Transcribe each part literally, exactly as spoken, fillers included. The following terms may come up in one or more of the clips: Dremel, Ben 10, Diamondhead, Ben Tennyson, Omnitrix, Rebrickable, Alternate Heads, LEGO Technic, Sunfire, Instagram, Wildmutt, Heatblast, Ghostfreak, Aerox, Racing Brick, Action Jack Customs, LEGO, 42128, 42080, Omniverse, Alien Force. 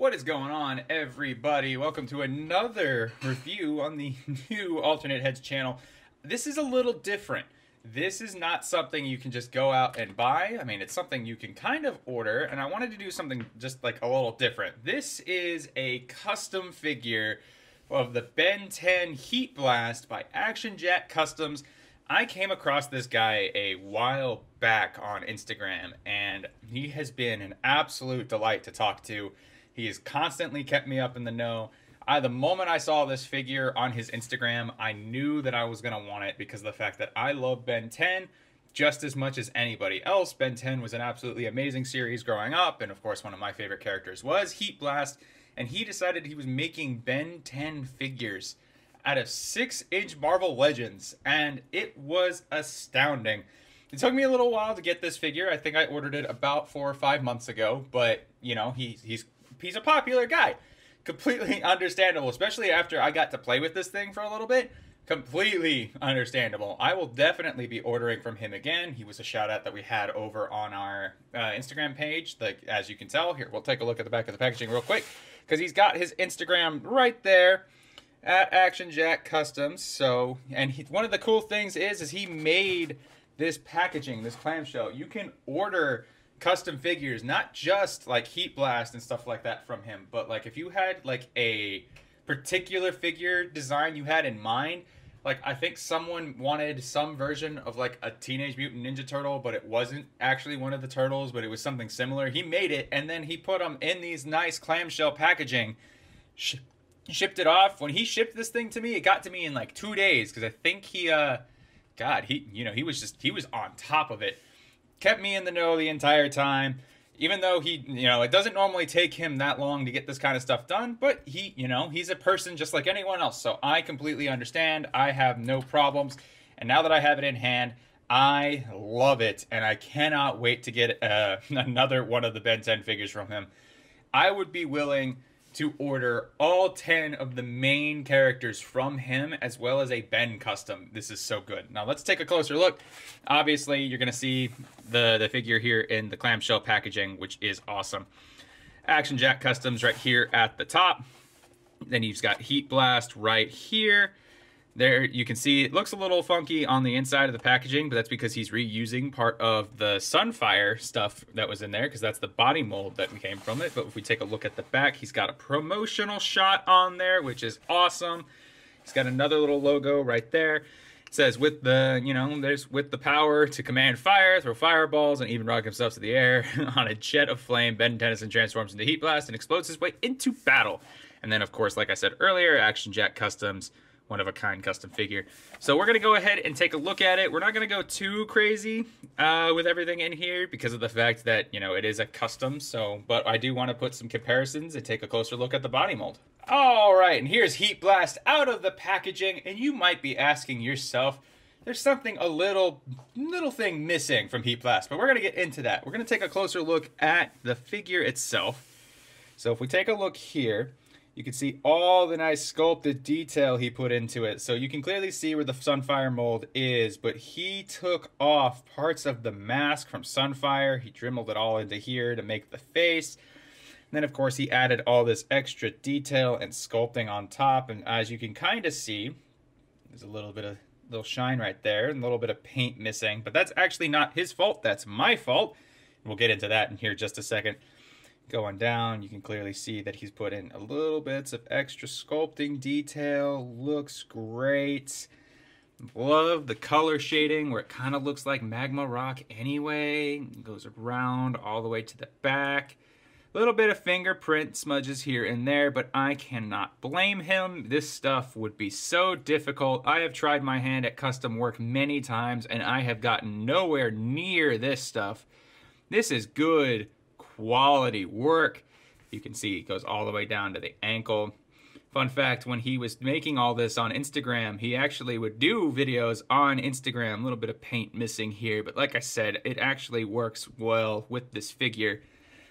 What is going on, everybody? Welcome to another review on the new Alternate Heads channel. This is a little different. This is not something you can just go out and buy. I mean, it's something you can kind of order, and I wanted to do something just like a little different. This is a custom figure of the Ben ten Heatblast by Action Jack Customs. I came across this guy a while back on Instagram, and he has been an absolute delight to talk to. He has constantly kept me up in the know. I, the moment I saw this figure on his Instagram, I knew that I was going to want it because of the fact that I love Ben ten just as much as anybody else. Ben ten was an absolutely amazing series growing up, and of course one of my favorite characters was Heatblast, and he decided he was making Ben ten figures out of six inch Marvel Legends, and it was astounding. It took me a little while to get this figure. I think I ordered it about four or five months ago, but, you know, he, he's... he's a popular guy. Completely understandable, especially after I got to play with this thing for a little bit. Completely understandable. I will definitely be ordering from him again. He was a shout out that we had over on our uh, Instagram page. Like, as you can tell here, we'll take a look at the back of the packaging real quick because he's got his Instagram right there at Action Jack Customs. So, and he, one of the cool things is, is he made this packaging, this clamshell. You can order custom figures, not just like Heatblast and stuff like that from him, but like if you had like a particular figure design you had in mind, like I think someone wanted some version of like a Teenage Mutant Ninja Turtle, but it wasn't actually one of the turtles, but it was something similar. He made it, and then he put them in these nice clamshell packaging, sh shipped it off. When he shipped this thing to me, it got to me in like two days because I think he, uh, God, he, you know, he was just, he was on top of it. Kept me in the know the entire time, even though he, you know, it doesn't normally take him that long to get this kind of stuff done, but he, you know, he's a person just like anyone else, so I completely understand. I have no problems, and now that I have it in hand, I love it, and I cannot wait to get uh, another one of the Ben ten figures from him. I would be willing to order all ten of the main characters from him, as well as a Ben custom. This is so good. Now let's take a closer look. Obviously, you're gonna see the, the figure here in the clamshell packaging, which is awesome. Action Jack Customs right here at the top. Then you've got Heatblast right here. There you can see it looks a little funky on the inside of the packaging, but that's because he's reusing part of the Sunfire stuff that was in there, because that's the body mold that came from it. But if we take a look at the back, he's got a promotional shot on there, which is awesome. He's got another little logo right there. It says, with the, you know, there's with the power to command fire, throw fireballs, and even rocket himself to the air on a jet of flame, Ben Tennyson transforms into Heatblast and explodes his way into battle. And then, of course, like I said earlier, Action Jack Customs, one-of-a-kind custom figure. So we're gonna go ahead and take a look at it. We're not gonna go too crazy uh, with everything in here because of the fact that, you know, it is a custom, so, but I do wanna put some comparisons and take a closer look at the body mold. All right, and here's Heatblast out of the packaging, and you might be asking yourself, there's something, a little, little thing missing from Heatblast, but we're gonna get into that. We're gonna take a closer look at the figure itself. So if we take a look here, you can see all the nice sculpted detail he put into it. So you can clearly see where the Sunfire mold is, but he took off parts of the mask from Sunfire. He dremeled it all into here to make the face. And then, of course, he added all this extra detail and sculpting on top. And as you can kind of see, there's a little bit of little shine right there and a little bit of paint missing. But that's actually not his fault. That's my fault. We'll get into that in here just a second. Going down, you can clearly see that he's put in a little bits of extra sculpting detail. Looks great. Love the color shading where it kind of looks like magma rock anyway. It goes around all the way to the back. A little bit of fingerprint smudges here and there, but I cannot blame him. This stuff would be so difficult. I have tried my hand at custom work many times, and I have gotten nowhere near this stuff. This is good quality work. You can see it goes all the way down to the ankle. Fun fact, when he was making all this on Instagram, he actually would do videos on Instagram. A little bit of paint missing here, but like I said, it actually works well with this figure.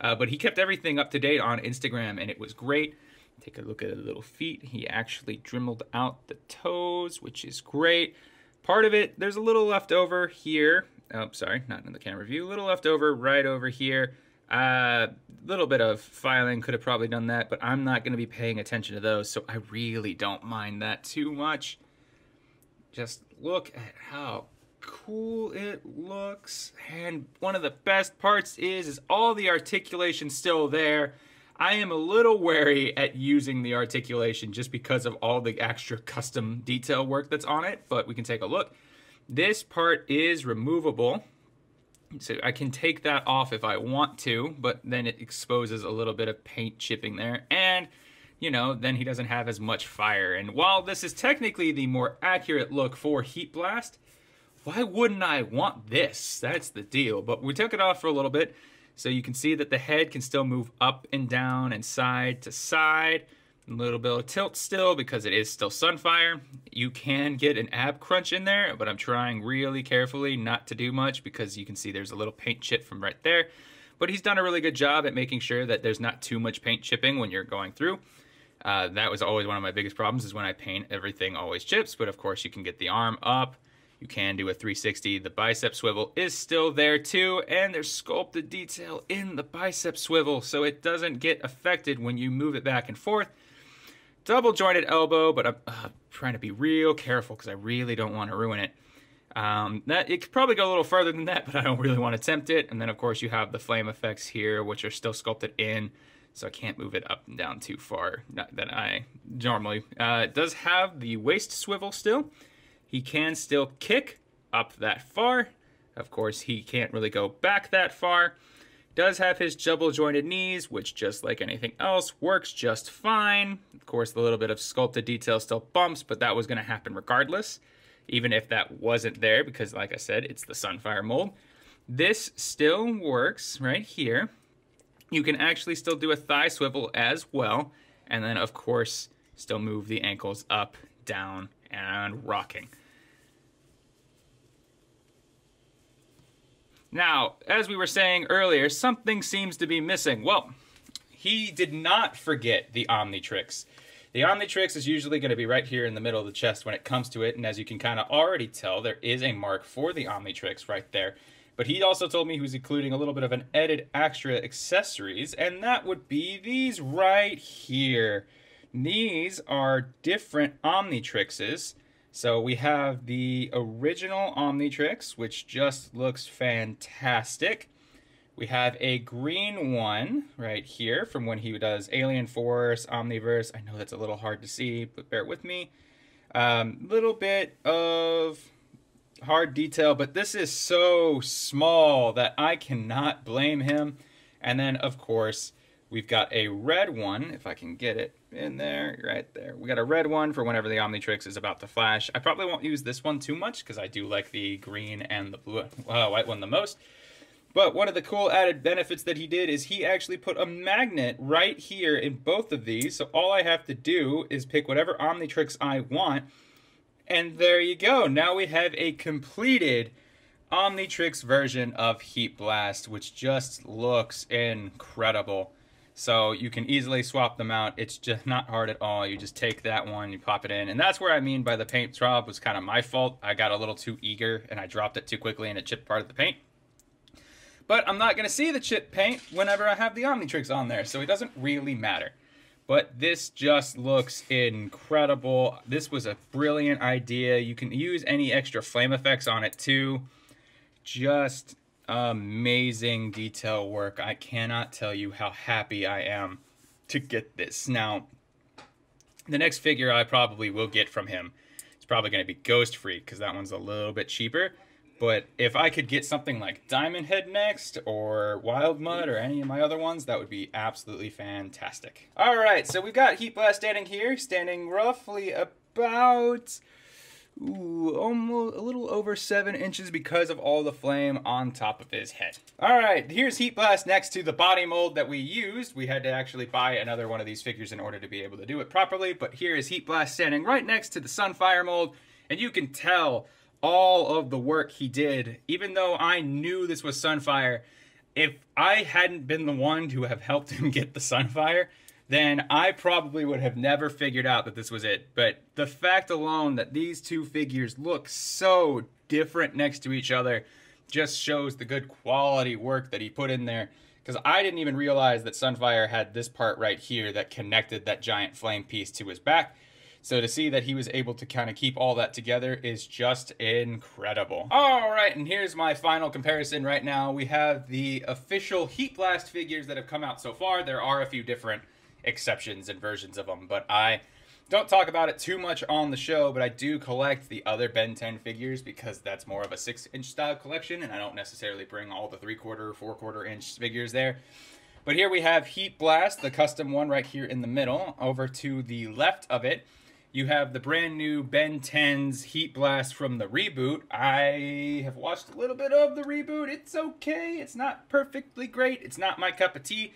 Uh, but he kept everything up to date on Instagram, and it was great. Take a look at the little feet. He actually dremeled out the toes, which is great. Part of it, there's a little left over here. Oh, sorry, not in the camera view. A little left over right over here. Uh, little bit of filing could have probably done that, but I'm not going to be paying attention to those, so I really don't mind that too much. Just look at how cool it looks. And one of the best parts is, is all the articulation's still there. I am a little wary at using the articulation just because of all the extra custom detail work that's on it, but we can take a look. This part is removable. So I can take that off if I want to, but then it exposes a little bit of paint chipping there. And, you know, then he doesn't have as much fire. And while this is technically the more accurate look for Heatblast, why wouldn't I want this? That's the deal. But we took it off for a little bit. So you can see that the head can still move up and down and side to side. A little bit of tilt still because it is still Sunfire. You can get an ab crunch in there, but I'm trying really carefully not to do much because you can see there's a little paint chip from right there. But he's done a really good job at making sure that there's not too much paint chipping when you're going through. Uh, that was always one of my biggest problems, is when I paint, everything always chips. But of course you can get the arm up. You can do a three sixty. The bicep swivel is still there too. And there's sculpted detail in the bicep swivel, so it doesn't get affected when you move it back and forth. Double jointed elbow, but I'm uh, trying to be real careful because I really don't want to ruin it. Um, that it could probably go a little further than that, but I don't really want to tempt it. And then, of course, you have the flame effects here, which are still sculpted in, so I can't move it up and down too far, not that I normally. Uh, it does have the waist swivel still. He can still kick up that far. Of course, he can't really go back that far. Does have his double jointed knees, which just like anything else works just fine. Of course, the little bit of sculpted detail still bumps, but that was going to happen regardless, even if that wasn't there, because like I said, it's the Sunfire mold. This still works right here. You can actually still do a thigh swivel as well, and then of course still move the ankles up, down, and rocking. Now, as we were saying earlier, something seems to be missing. Well, he did not forget the Omnitrix. The Omnitrix is usually going to be right here in the middle of the chest when it comes to it, and as you can kind of already tell, there is a mark for the Omnitrix right there. But he also told me he was including a little bit of an added extra accessories, and that would be these right here. These are different Omnitrixes. So we have the original Omnitrix, which just looks fantastic. We have a green one right here from when he does Alien Force, Omniverse. I know that's a little hard to see, but bear with me. Um, little bit of hard detail, but this is so small that I cannot blame him. And then, of course, we've got a red one, if I can get it in there, right there. We got a red one for whenever the Omnitrix is about to flash. I probably won't use this one too much because I do like the green and the blue, uh, white one the most. But one of the cool added benefits that he did is he actually put a magnet right here in both of these. So all I have to do is pick whatever Omnitrix I want, and there you go. Now we have a completed Omnitrix version of Heatblast, which just looks incredible. So you can easily swap them out. It's just not hard at all. You just take that one, you pop it in. And that's where I mean by the paint job was kind of my fault. I got a little too eager and I dropped it too quickly and it chipped part of the paint. But I'm not going to see the chip paint whenever I have the Omnitrix on there, so it doesn't really matter. But this just looks incredible. This was a brilliant idea. You can use any extra flame effects on it too. Just amazing detail work. I cannot tell you how happy I am to get this. Now, the next figure I probably will get from him is probably going to be Ghostfreak, because that one's a little bit cheaper. But if I could get something like Diamondhead next, or Wildmutt, or any of my other ones, that would be absolutely fantastic. All right, so we've got Heatblast standing here, standing roughly about... Ooh, almost a little over seven inches because of all the flame on top of his head. All right, here's Heatblast next to the body mold that we used. We had to actually buy another one of these figures in order to be able to do it properly, but here is Heatblast standing right next to the Sunfire mold, and you can tell all of the work he did. Even though I knew this was Sunfire, if I hadn't been the one to have helped him get the Sunfire, then I probably would have never figured out that this was it. But the fact alone that these two figures look so different next to each other just shows the good quality work that he put in there, because I didn't even realize that Sunfire had this part right here that connected that giant flame piece to his back. So to see that he was able to kind of keep all that together is just incredible. All right, and here's my final comparison right now. We have the official Heatblast figures that have come out so far. There are a few different exceptions and versions of them, but I don't talk about it too much on the show, but I do collect the other Ben ten figures because that's more of a six inch style collection, and I don't necessarily bring all the three quarter or four quarter inch figures there. But here we have Heatblast, the custom one right here in the middle. Over to the left of it, you have the brand new Ben ten's Heatblast from the reboot. I have watched a little bit of the reboot. It's okay. It's not perfectly great. It's not my cup of tea.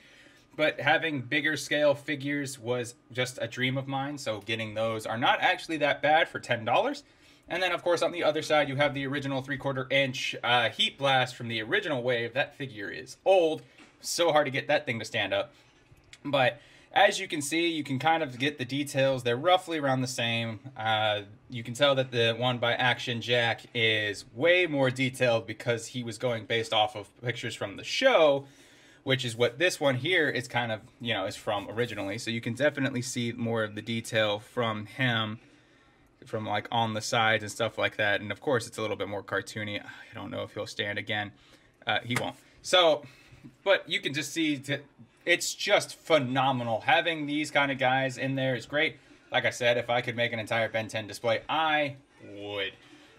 But having bigger scale figures was just a dream of mine. So getting those are not actually that bad for ten dollars. And then, of course, on the other side, you have the original three quarter inch uh, Heatblast from the original wave. That figure is old. So hard to get that thing to stand up. But as you can see, you can kind of get the details. They're roughly around the same. Uh, you can tell that the one by Action Jack is way more detailed because he was going based off of pictures from the show, which is what this one here is kind of, you know, is from originally. So you can definitely see more of the detail from him, from like on the sides and stuff like that. And of course, it's a little bit more cartoony. I don't know if he'll stand again. Uh, he won't. So, but you can just see that it's just phenomenal. Having these kind of guys in there is great. Like I said, if I could make an entire Ben ten display, I would.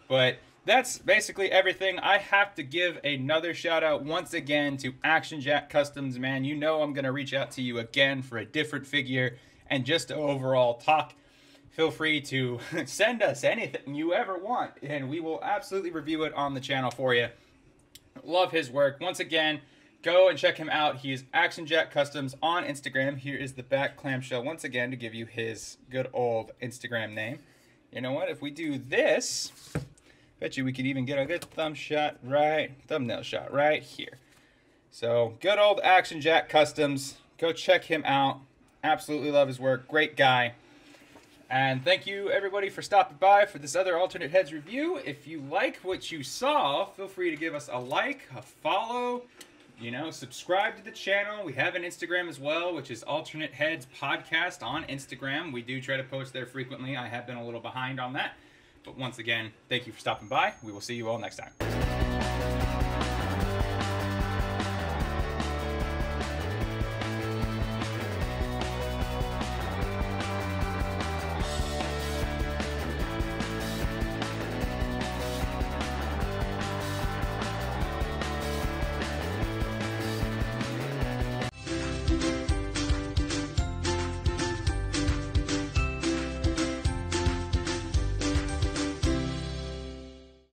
But that's basically everything. I have to give another shout out once again to Action Jack Customs, man. You know I'm going to reach out to you again for a different figure and just to overall talk. Feel free to send us anything you ever want, and we will absolutely review it on the channel for you. Love his work. Once again, go and check him out. He is Action Jack Customs on Instagram. Here is the back clamshell once again to give you his good old Instagram name. You know what? If we do this, bet you we could even get a good thumb shot right, thumbnail shot right here. So good old Action Jack Customs. Go check him out. Absolutely love his work. Great guy. And thank you, everybody, for stopping by for this other Alternate Heads review. If you like what you saw, feel free to give us a like, a follow. You know, subscribe to the channel. We have an Instagram as well, which is Alternate Heads Podcast on Instagram. We do try to post there frequently. I have been a little behind on that. But once again, thank you for stopping by. We will see you all next time.